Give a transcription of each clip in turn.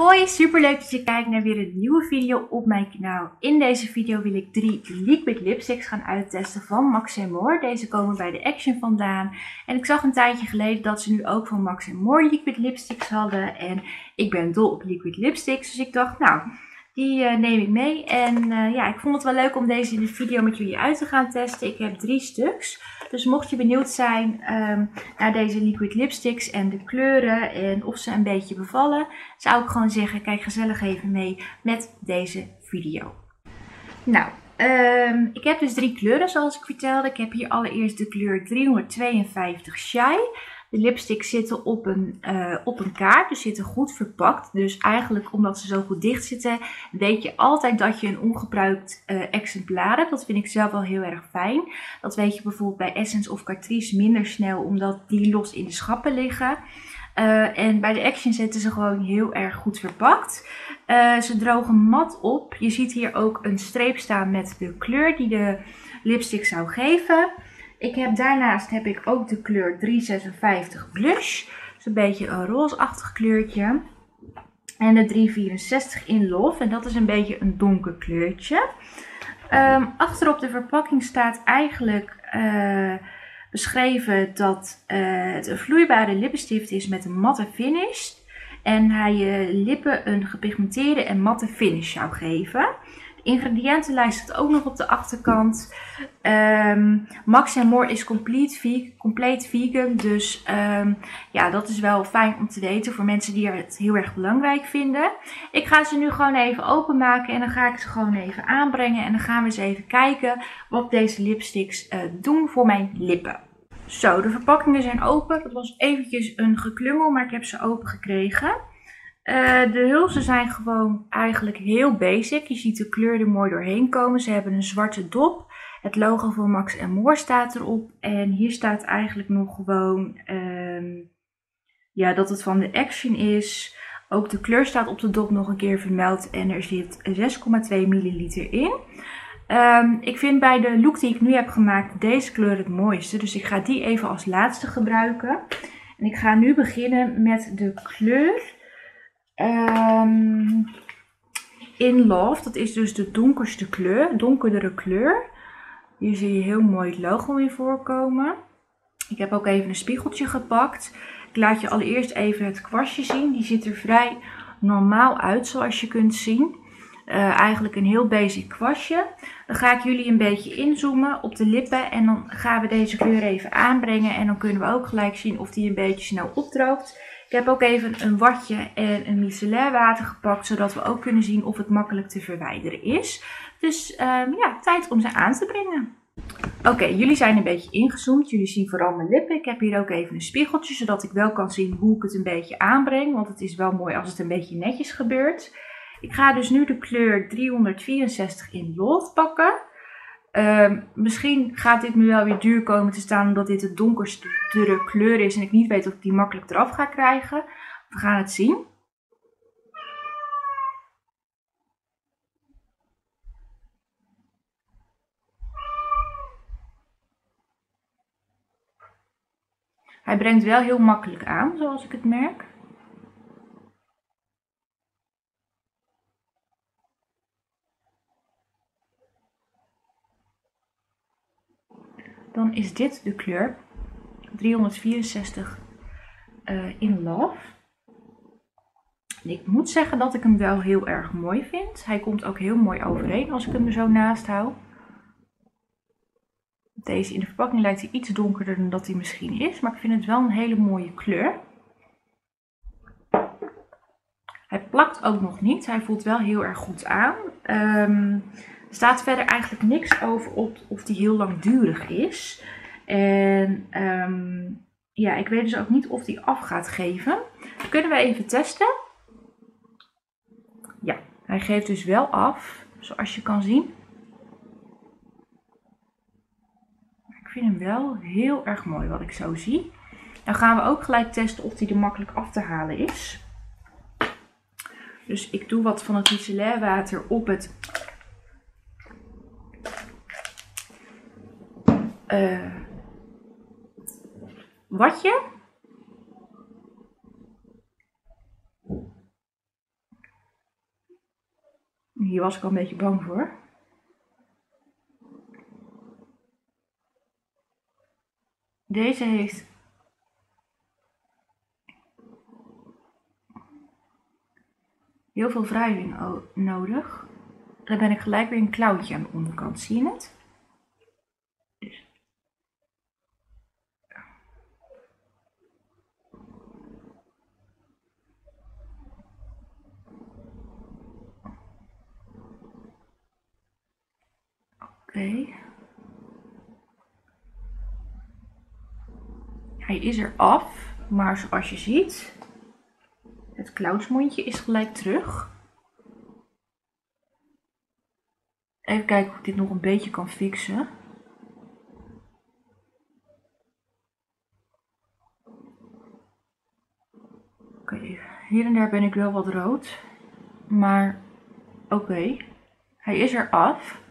Hoi, superleuk dat je kijkt naar weer een nieuwe video op mijn kanaal. In deze video wil ik 3 liquid lipsticks gaan uittesten van Max & More. Deze komen bij de Action vandaan. En ik zag een tijdje geleden dat ze nu ook van Max & More liquid lipsticks hadden. En ik ben dol op liquid lipsticks, dus ik dacht nou, die neem ik mee. En ja, ik vond het wel leuk om deze in de video met jullie uit te gaan testen. Ik heb 3 stuks. Dus mocht je benieuwd zijn naar deze liquid lipsticks en de kleuren en of ze een beetje bevallen, zou ik gewoon zeggen, kijk gezellig even mee met deze video. Nou, ik heb dus 3 kleuren zoals ik vertelde. Ik heb hier allereerst de kleur 352 Shy. De lipsticks zitten op een kaart, dus zitten goed verpakt. Dus eigenlijk omdat ze zo goed dicht zitten, weet je altijd dat je een ongebruikt exemplaar hebt. Dat vind ik zelf wel heel erg fijn. Dat weet je bijvoorbeeld bij Essence of Catrice minder snel, omdat die los in de schappen liggen. En bij de Action zitten ze gewoon heel erg goed verpakt. Ze drogen mat op. Je ziet hier ook een streep staan met de kleur die de lipstick zou geven. Daarnaast heb ik ook de kleur 356 Blush. Dat is een beetje een rozeachtig kleurtje. En de 364 In Love. En dat is een beetje een donker kleurtje. Achterop de verpakking staat eigenlijk beschreven dat het een vloeibare lippenstift is met een matte finish. En hij je lippen een gepigmenteerde en matte finish zou geven. Ingrediëntenlijst staat ook nog op de achterkant. Max & More is compleet vegan. Dus ja, dat is wel fijn om te weten voor mensen die het heel erg belangrijk vinden. Ik ga ze nu gewoon even openmaken en dan ga ik ze gewoon even aanbrengen. En dan gaan we eens even kijken wat deze lipsticks doen voor mijn lippen. Zo, de verpakkingen zijn open. Dat was eventjes een geklungel, maar ik heb ze open gekregen. De hulzen zijn gewoon eigenlijk heel basic. Je ziet de kleur er mooi doorheen komen. Ze hebben een zwarte dop. Het logo van Max & More staat erop. En hier staat eigenlijk nog gewoon ja, dat het van de Action is. Ook de kleur staat op de dop nog een keer vermeld. En er zit 6,2 milliliter in. Ik vind bij de look die ik nu heb gemaakt deze kleur het mooiste. Dus ik ga die even als laatste gebruiken. En ik ga nu beginnen met de kleur In Love, dat is dus de donkerste kleur, donkerdere kleur. Hier zie je heel mooi het logo in voorkomen. Ik heb ook even een spiegeltje gepakt. Ik laat je allereerst even het kwastje zien. Die ziet er vrij normaal uit zoals je kunt zien. Eigenlijk een heel basic kwastje. Dan ga ik jullie een beetje inzoomen op de lippen. En dan gaan we deze kleur even aanbrengen. En dan kunnen we ook gelijk zien of die een beetje snel opdroogt. Ik heb ook even een watje en een micellair water gepakt, zodat we ook kunnen zien of het makkelijk te verwijderen is. Dus ja, tijd om ze aan te brengen. Oké, jullie zijn een beetje ingezoomd. Jullie zien vooral mijn lippen. Ik heb hier ook even een spiegeltje, zodat ik wel kan zien hoe ik het een beetje aanbreng. Want het is wel mooi als het een beetje netjes gebeurt. Ik ga dus nu de kleur 364 in Love pakken. Misschien gaat dit me wel weer duur komen te staan omdat dit de donkerste kleur is en ik niet weet of ik die makkelijk eraf ga krijgen. We gaan het zien. Hij brengt wel heel makkelijk aan, zoals ik het merk. Dan is dit de kleur 364 in Love. En ik moet zeggen dat ik hem wel heel erg mooi vind. Hij komt ook heel mooi overeen als ik hem er zo naast hou. Deze in de verpakking lijkt hij iets donkerder dan dat hij misschien is. Maar ik vind het wel een hele mooie kleur. Hij plakt ook nog niet. Hij voelt wel heel erg goed aan. Er staat verder eigenlijk niks over op of die heel langdurig is. En ja, ik weet dus ook niet of die af gaat geven. Kunnen we even testen? Ja, hij geeft dus wel af, zoals je kan zien. Ik vind hem wel heel erg mooi wat ik zo zie. Dan gaan we ook gelijk testen of die er makkelijk af te halen is. Dus ik doe wat van het micellair water op het watje. Hier was ik al een beetje bang voor. Deze heeft heel veel wrijving nodig. Dan ben ik gelijk weer een klauwtje aan de onderkant. Zie je het? Dus. Oké. Hij is er af, maar zoals je ziet, het klauwsmondje is gelijk terug. Even kijken of ik dit nog een beetje kan fixen. Oké, hier en daar ben ik wel wat rood. Maar oké, hij is er af.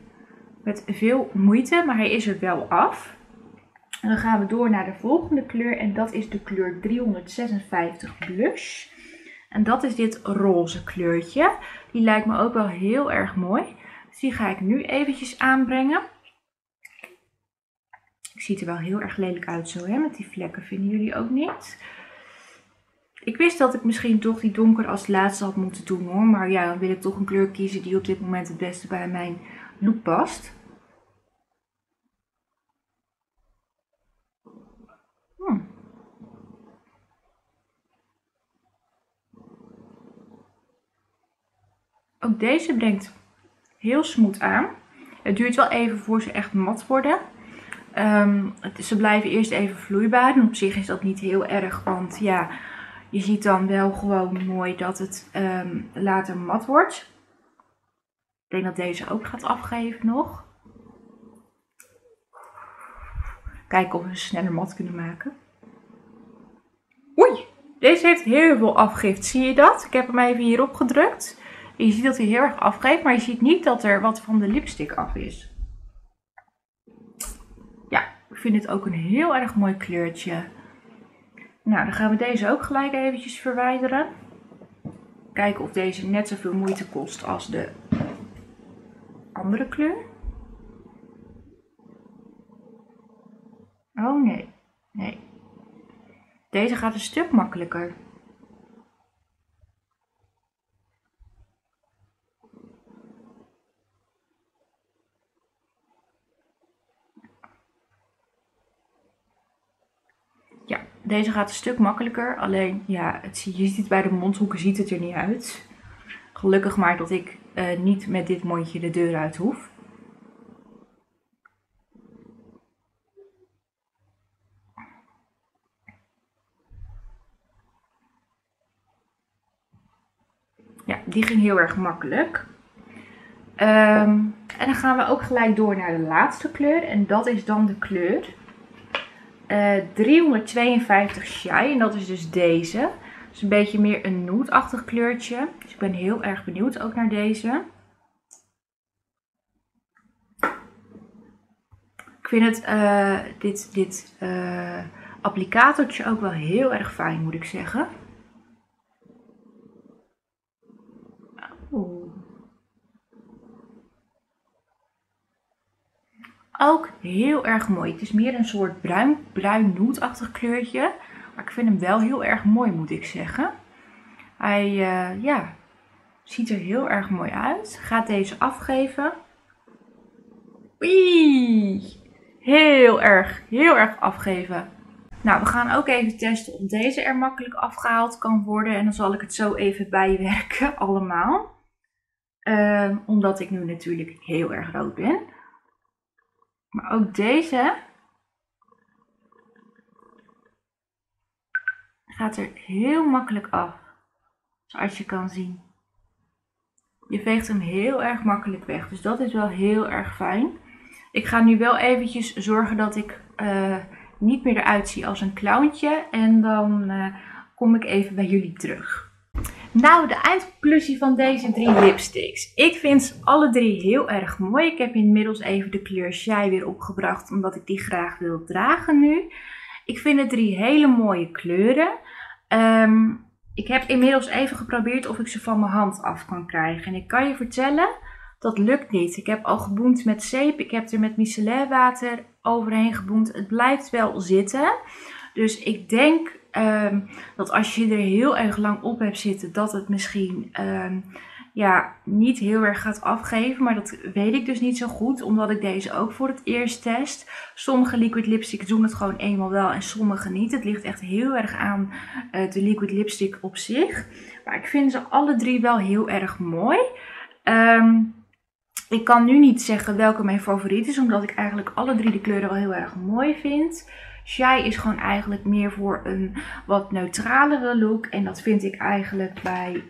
Met veel moeite, maar hij is er wel af. En dan gaan we door naar de volgende kleur en dat is de kleur 356 blush. En dat is dit roze kleurtje. Die lijkt me ook wel heel erg mooi. Dus die ga ik nu eventjes aanbrengen. Ik zie er wel heel erg lelijk uit zo, hè? Met die vlekken, vinden jullie ook niet? Ik wist dat ik misschien toch die donker als laatste had moeten doen hoor. Maar ja, dan wil ik toch een kleur kiezen die op dit moment het beste bij mijn look past. Ook deze brengt heel smooth aan. Het duurt wel even voor ze echt mat worden. Ze blijven eerst even vloeibaar. En op zich is dat niet heel erg, want ja, je ziet dan wel gewoon mooi dat het later mat wordt. Ik denk dat deze ook gaat afgeven nog. Kijken of we ze sneller mat kunnen maken. Oei, deze heeft heel veel afgift. Zie je dat? Ik heb hem even hierop gedrukt. Je ziet dat hij heel erg afgeeft, maar je ziet niet dat er wat van de lipstick af is. Ja, ik vind dit ook een heel erg mooi kleurtje. Nou, dan gaan we deze ook gelijk eventjes verwijderen. Kijken of deze net zoveel moeite kost als de andere kleur. Oh nee, nee. Deze gaat een stuk makkelijker. Deze gaat een stuk makkelijker, alleen ja, je ziet het bij de mondhoeken, ziet het er niet uit. Gelukkig maar dat ik niet met dit mondje de deur uit hoef. Ja, die ging heel erg makkelijk. En dan gaan we ook gelijk door naar de laatste kleur en dat is dan de kleur 352 Shy en dat is dus deze. Het is een beetje meer een nude-achtig kleurtje. Dus ik ben heel erg benieuwd ook naar deze. Ik vind het, dit applicatortje ook wel heel erg fijn, moet ik zeggen. Oh. Ook heel erg mooi. Het is meer een soort bruin nude-achtig kleurtje. Maar ik vind hem wel heel erg mooi, moet ik zeggen. Hij ja, ziet er heel erg mooi uit. Gaat deze afgeven. Oei! Heel erg afgeven. Nou, we gaan ook even testen of deze er makkelijk afgehaald kan worden. En dan zal ik het zo even bijwerken allemaal. Omdat ik nu natuurlijk heel erg rood ben. Maar ook deze gaat er heel makkelijk af, zoals je kan zien. Je veegt hem heel erg makkelijk weg, dus dat is wel heel erg fijn. Ik ga nu wel eventjes zorgen dat ik niet meer eruit zie als een clowntje en dan kom ik even bij jullie terug. Nou, de eindconclusie van deze drie lipsticks. Ik vind ze alle drie heel erg mooi. Ik heb inmiddels even de kleur Shy weer opgebracht, omdat ik die graag wil dragen nu. Ik vind het drie hele mooie kleuren. Ik heb inmiddels even geprobeerd of ik ze van mijn hand af kan krijgen. En ik kan je vertellen, Dat lukt niet. Ik heb al geboend met zeep. Ik heb er met micellarwater overheen geboend. Het blijft wel zitten. Dus ik denk dat als je er heel erg lang op hebt zitten, dat het misschien niet heel erg gaat afgeven. Maar dat weet ik dus niet zo goed, omdat ik deze ook voor het eerst test. Sommige liquid lipsticks doen het gewoon eenmaal wel en sommige niet. Het ligt echt heel erg aan de liquid lipstick op zich. Maar ik vind ze alle drie wel heel erg mooi. Ik kan nu niet zeggen welke mijn favoriet is, omdat ik eigenlijk alle drie de kleuren wel heel erg mooi vind. Shy is gewoon eigenlijk meer voor een wat neutralere look. En dat vind ik eigenlijk bij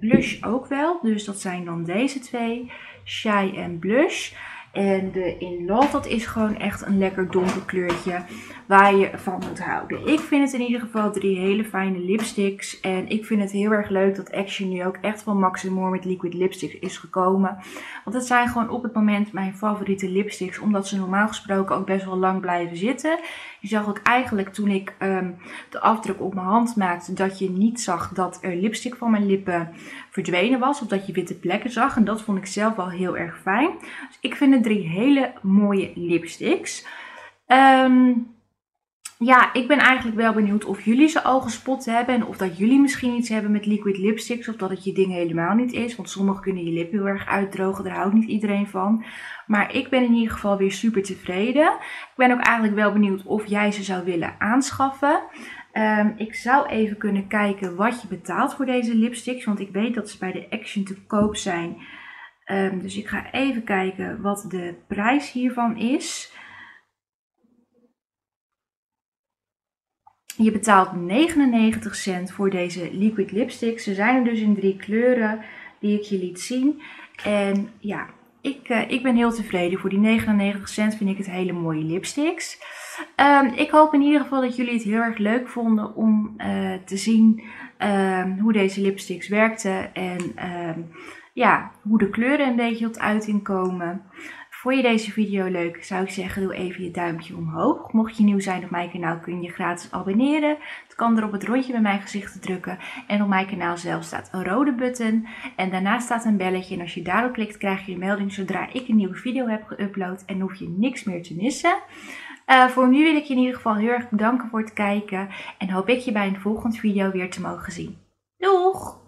blush ook wel. Dus dat zijn dan deze twee. Shy en blush. En de In Love, dat is gewoon echt een lekker donker kleurtje waar je van moet houden. Ik vind het in ieder geval drie hele fijne lipsticks. En ik vind het heel erg leuk dat Action nu ook echt van Max & More met liquid lipsticks is gekomen. Want het zijn gewoon op het moment mijn favoriete lipsticks. Omdat ze normaal gesproken ook best wel lang blijven zitten. Je zag ook eigenlijk toen ik de afdruk op mijn hand maakte, dat je niet zag dat er lipstick van mijn lippen verdwenen was. Of dat je witte plekken zag. En dat vond ik zelf wel heel erg fijn. Dus ik vind het drie hele mooie lipsticks. Ik ben eigenlijk wel benieuwd of jullie ze al gespot hebben. En of dat jullie misschien iets hebben met liquid lipsticks. Of dat het je ding helemaal niet is. Want sommigen kunnen je lip heel erg uitdrogen. Daar houdt niet iedereen van. Maar ik ben in ieder geval weer super tevreden. Ik ben ook eigenlijk wel benieuwd of jij ze zou willen aanschaffen. Ik zou even kunnen kijken wat je betaalt voor deze lipsticks. Want ik weet dat ze bij de Action te koop zijn. Dus ik ga even kijken wat de prijs hiervan is. Je betaalt 99 cent voor deze liquid lipsticks. Ze zijn er dus in drie kleuren die ik je liet zien. En ja, ik ben heel tevreden. Voor die 99 cent vind ik het hele mooie lipsticks. Ik hoop in ieder geval dat jullie het heel erg leuk vonden om te zien hoe deze lipsticks werkten. En hoe de kleuren een beetje tot uiting komen. Vond je deze video leuk, zou ik zeggen, doe even je duimpje omhoog. Mocht je nieuw zijn op mijn kanaal, kun je gratis abonneren. Het kan door op het rondje bij mijn gezicht te drukken. En op mijn kanaal zelf staat een rode button. En daarnaast staat een belletje. En als je daarop klikt, krijg je een melding zodra ik een nieuwe video heb geüpload. En hoef je niks meer te missen. Voor nu wil ik je in ieder geval heel erg bedanken voor het kijken. En hoop ik je bij een volgende video weer te mogen zien. Doeg!